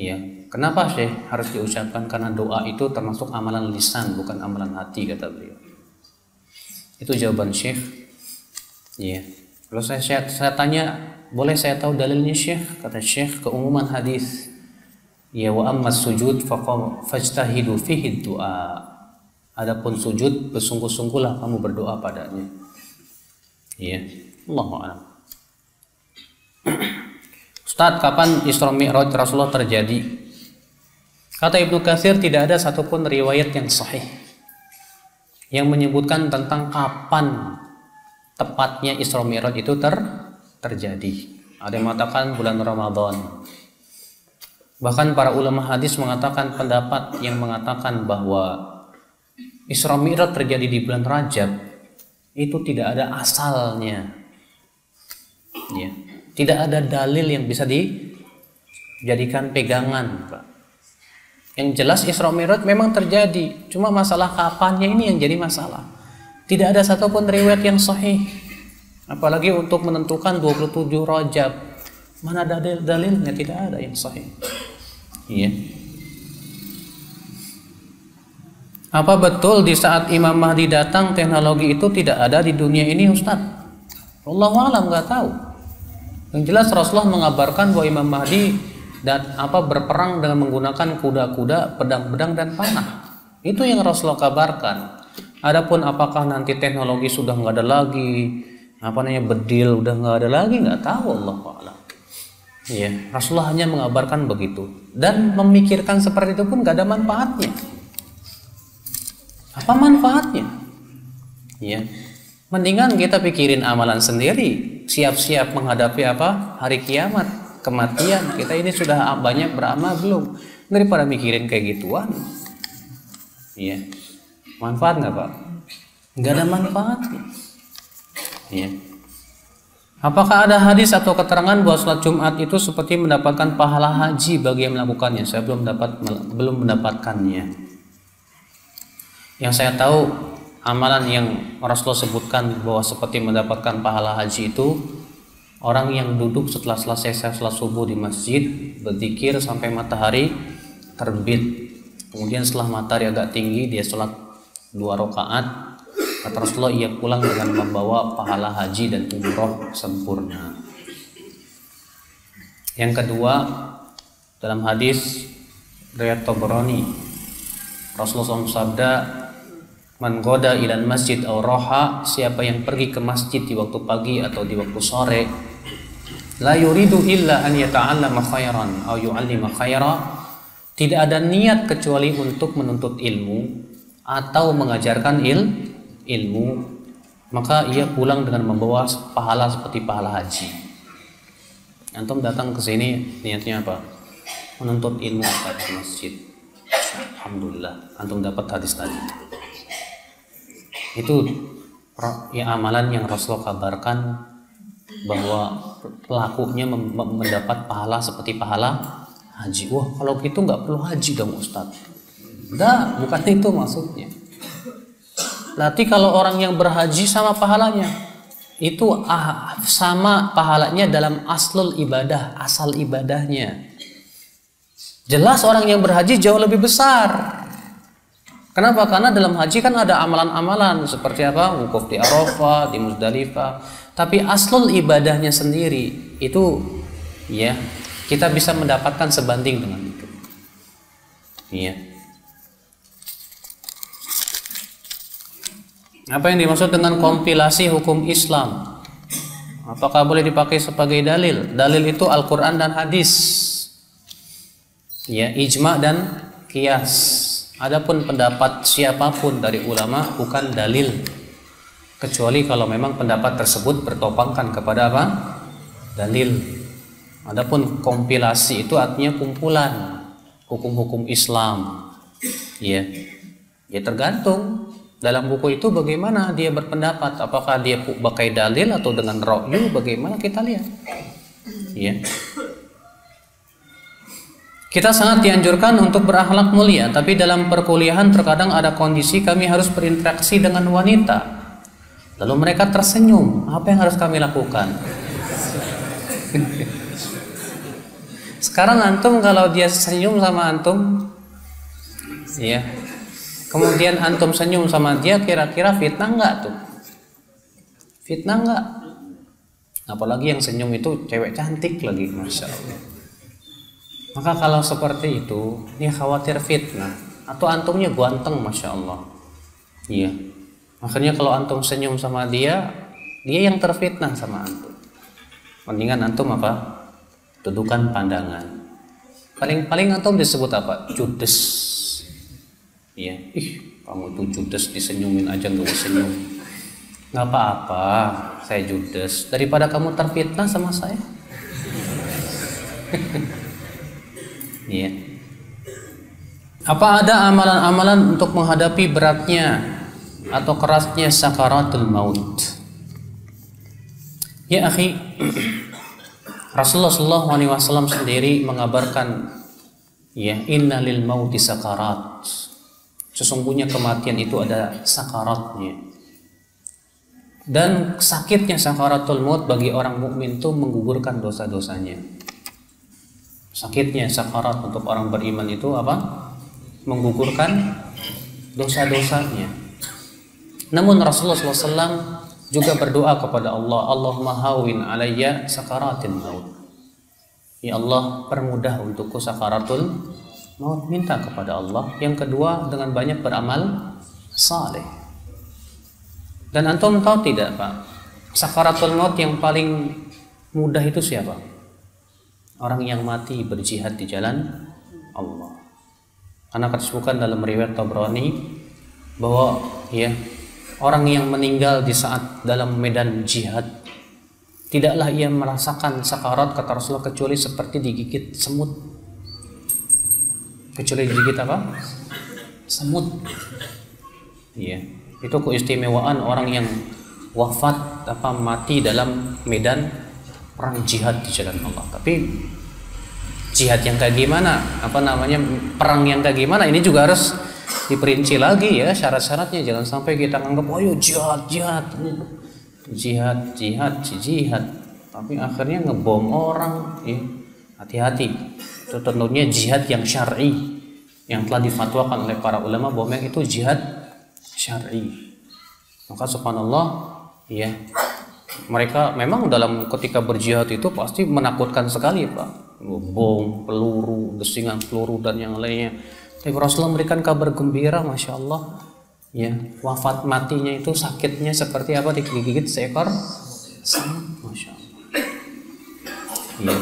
Ya, kenapa Syekh harus diucapkan? Karena doa itu termasuk amalan lisan, bukan amalan hati, kata beliau. Itu jawaban Syekh. Ya, kalau saya tanya, boleh saya tahu dalilnya Syekh? Kata Syekh, keumuman hadis, ya wa ammas sujud fajtahidu fihi du'a. Adapun sujud, bersungguh-sungguhlah kamu berdoa padanya. Ya, Allahu a'lam. Ustaz, kapan Isra Mi'raj Rasulullah terjadi? Kata Ibnu Katsir, tidak ada satupun riwayat yang sahih yang menyebutkan tentang kapan tepatnya Isra Mi'raj itu terjadi. Ada yang mengatakan bulan Ramadan. Bahkan para ulama hadis mengatakan pendapat yang mengatakan bahwa Isra Mi'raj terjadi di bulan Rajab itu tidak ada asalnya. Ya. Tidak ada dalil yang bisa dijadikan pegangan, Pak. Yang jelas Isra Mi'raj memang terjadi, cuma masalah kapannya ini yang jadi masalah. Tidak ada satupun riwayat yang sahih. Apalagi untuk menentukan 27 Rajab. Mana dalilnya? Tidak ada yang sahih. Iya. Apa betul di saat Imam Mahdi datang teknologi itu tidak ada di dunia ini, Ustaz? Wallahu a'lam, nggak tahu. Yang jelas Rasulullah mengabarkan bahwa Imam Mahdi dan berperang dengan menggunakan kuda-kuda, pedang-pedang dan panah. Itu yang Rasulullah kabarkan. Adapun apakah nanti teknologi sudah nggak ada lagi, bedil udah nggak ada lagi, nggak tahu, Allahu a'lam. Ya, Rasulullah hanya mengabarkan begitu, dan memikirkan seperti itu pun nggak ada manfaatnya. Apa manfaatnya? Ya, mendingan kita pikirin amalan sendiri, siap-siap menghadapi hari kiamat, kematian. Kita ini sudah banyak beramal belum, daripada mikirin kayak gituan. Ya, manfaat nggak, Pak? Nggak ada manfaatnya. Ya. Apakah ada hadis atau keterangan bahwa sholat Jumat itu seperti mendapatkan pahala haji bagi yang melakukannya? Saya belum mendapatkannya. Yang saya tahu, amalan yang Rasulullah sebutkan bahwa seperti mendapatkan pahala haji itu orang yang duduk setelah selesai sholat subuh di masjid, berzikir sampai matahari terbit. Kemudian setelah matahari agak tinggi, dia sholat 2 rakaat. Kata Rasulullah, ia pulang dengan membawa pahala haji dan umroh sempurna. Yang kedua, dalam hadis riwayat Tobroni, Rasulullah SAW sabda, "Man goda ilan masjid aw roha", siapa yang pergi ke masjid di waktu pagi atau di waktu sore, "la yuridu illa an yata'allama khairan aw yu'allima khaira", tidak ada niat kecuali untuk menuntut ilmu atau mengajarkan ilmu, maka ia pulang dengan membawa pahala seperti pahala haji. Antum datang ke sini niatnya apa? Menuntut ilmu di masjid. Alhamdulillah, antum dapat hadis tadi. Itu ya amalan yang Rasulullah kabarkan bahwa pelakunya mendapat pahala seperti pahala haji. Wah, kalau gitu nggak perlu haji dong Ustaz. Enggak, bukan itu maksudnya. Berarti kalau orang yang berhaji sama pahalanya, itu sama pahalanya dalam aslul ibadah, asal ibadahnya. Jelas orang yang berhaji jauh lebih besar. Kenapa? Karena dalam haji kan ada amalan-amalan seperti apa? Wukuf di Arafah, di Muzdalifah. Tapi aslul ibadahnya sendiri itu ya kita bisa mendapatkan sebanding dengan itu. Iya. Apa yang dimaksud dengan kompilasi hukum Islam? Apakah boleh dipakai sebagai dalil? Dalil itu Al-Quran dan hadis, ya, ijma dan qiyas. Adapun pendapat siapapun dari ulama bukan dalil, kecuali kalau memang pendapat tersebut bertopangkan kepada apa? Dalil. Adapun kompilasi itu artinya kumpulan hukum-hukum Islam, ya, ya tergantung dalam buku itu bagaimana dia berpendapat, apakah dia pakai dalil atau dengan ra'yu, bagaimana kita lihat. Ya. Kita sangat dianjurkan untuk berakhlak mulia, tapi dalam perkuliahan terkadang ada kondisi kami harus berinteraksi dengan wanita. Lalu mereka tersenyum, apa yang harus kami lakukan? Sekarang antum kalau dia senyum sama antum, ya, kemudian antum senyum sama dia, kira-kira fitnah nggak tuh? Fitnah nggak? Apalagi yang senyum itu cewek cantik lagi, masya Allah. Maka kalau seperti itu, dia khawatir fitnah. Atau antumnya ganteng, masya Allah. Iya. Makanya kalau antum senyum sama dia, dia yang terfitnah sama antum. Mendingan antum apa? Dudukan pandangan. Paling-paling antum disebut apa? Judes. Ya, ih kamu tuh judes, disenyumin aja nggak senyum. Nggak apa-apa, saya judes. Daripada kamu terfitnah sama saya. Ya. Apa ada amalan-amalan untuk menghadapi beratnya atau kerasnya sakaratul maut? Ya akhi, Rasulullah SAW sendiri mengabarkan, ya, inna lil mauti sakarat. Sesungguhnya kematian itu ada sakaratnya. Dan sakitnya sakaratul maut bagi orang mukmin itu menggugurkan dosa-dosanya. Sakitnya sakarat untuk orang beriman itu apa? Menggugurkan dosa-dosanya. Namun Rasulullah SAW juga berdoa kepada Allah, Allahumma hawwin alayya sakaratil maut. Ya Allah, permudah untukku sakaratul maut. Mau minta kepada Allah. Yang kedua, dengan banyak beramal saleh. Dan antum tahu tidak Pak, sakaratul maut yang paling mudah itu siapa? Orang yang mati berjihad di jalan Allah. Karena disebutkan dalam riwayat Tobroni bahwa ya, orang yang meninggal di saat dalam medan jihad, tidaklah ia merasakan sakarat, kata Rasulullah, kecuali seperti digigit semut. Kecuali digigit apa? Semut. Iya. Itu keistimewaan orang yang wafat mati dalam medan perang jihad di jalan Allah. Tapi jihad yang kayak gimana? Perang yang kayak gimana? Ini juga harus diperinci lagi ya syarat-syaratnya. Jangan sampai kita anggap ayo jihad. Tapi akhirnya ngebom orang. Hati-hati. Itu tentunya jihad yang syar'i, yang telah difatwakan oleh para ulama bahwa itu jihad syar'i. Maka subhanallah ya, mereka memang dalam ketika berjihad itu pasti menakutkan sekali Pak, bom, peluru, gesingan peluru dan yang lainnya. Tapi Rasulullah memberikan kabar gembira, masya Allah ya, wafat matinya itu sakitnya seperti apa, digigit seekor sapi, masya Allah ya.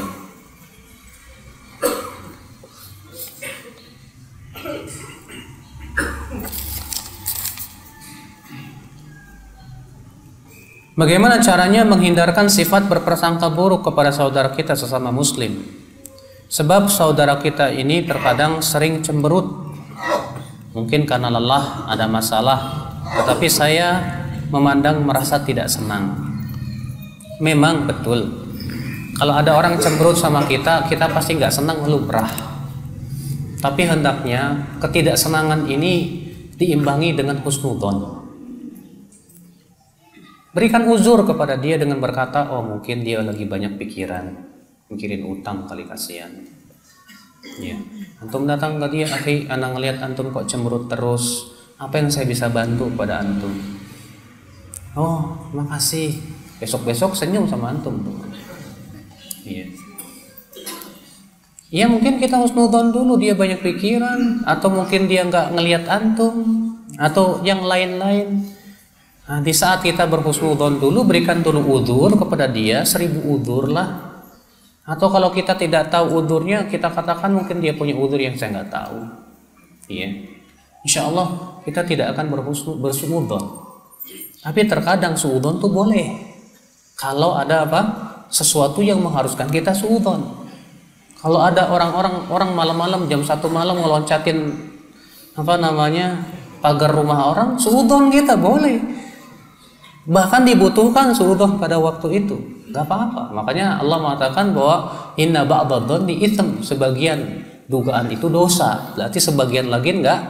Bagaimana caranya menghindarkan sifat berprasangka buruk kepada saudara kita sesama muslim? Sebab saudara kita ini terkadang sering cemberut. Mungkin karena lelah, ada masalah. Tetapi saya memandang merasa tidak senang. Memang betul, kalau ada orang cemberut sama kita, kita pasti nggak senang, lubrah. Tapi hendaknya ketidaksenangan ini diimbangi dengan husnudzon. Berikan uzur kepada dia dengan berkata, oh mungkin dia lagi banyak pikiran, mikirin utang kali, kasihan. Ya. Antum datang ke dia, akhi, ana ngelihat antum kok cemberut terus. Apa yang saya bisa bantu pada antum? Oh, makasih. Besok-besok senyum sama antum. Iya. Ya mungkin kita husnudzon dulu, dia banyak pikiran, atau mungkin dia nggak ngelihat antum, atau yang lain-lain. Nah, di saat kita berhusnudzon dulu, berikan dulu udzur kepada dia, 1000 udzur lah. Atau kalau kita tidak tahu udzurnya, kita katakan mungkin dia punya udzur yang saya nggak tahu. Iya. Insya Allah kita tidak akan bersuudzon. Tapi terkadang suudzon tuh boleh. Kalau ada apa? Sesuatu yang mengharuskan kita suudzon. Kalau ada orang malam-malam jam 1 malam ngeloncatin pagar rumah orang, suudzon kita boleh. Bahkan dibutuhkan suudzon pada waktu itu, gak apa-apa. Makanya Allah mengatakan bahwa inna ba'dadh-dhonni itsm, sebagian dugaan itu dosa. Berarti sebagian lagi nggak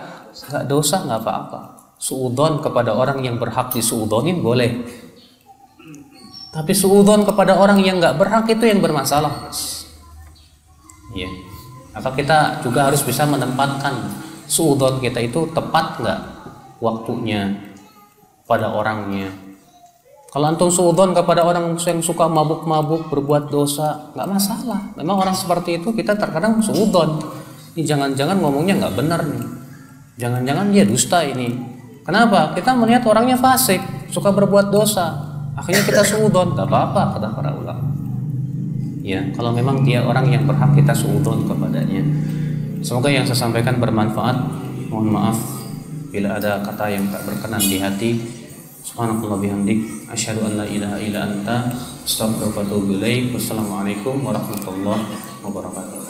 dosa, nggak apa-apa. Suudzon kepada orang yang berhak disuudzonin boleh. Tapi suudzon kepada orang yang nggak berhak itu yang bermasalah. Ya. Maka kita juga harus bisa menempatkan suudzon kita itu tepat nggak waktunya pada orangnya. Kalau antum suudzon kepada orang yang suka mabuk-mabuk, berbuat dosa, nggak masalah. Memang orang seperti itu kita terkadang suudzon. Ini jangan-jangan ngomongnya nggak benar nih. Jangan-jangan dia dusta ini. Kenapa? Kita melihat orangnya fasik, suka berbuat dosa. Akhirnya kita suudzon, nggak apa-apa kata para ulama. Ya, kalau memang dia orang yang berhak kita suudzon kepadanya. Semoga yang saya sampaikan bermanfaat. Mohon maaf bila ada kata yang tak berkenan di hati. Subhanallah bihamdik, asyhadu an la ilaha illa anta, astaghfiruka wa atubu ilaik. Wassalamualaikum warahmatullahi wabarakatuh.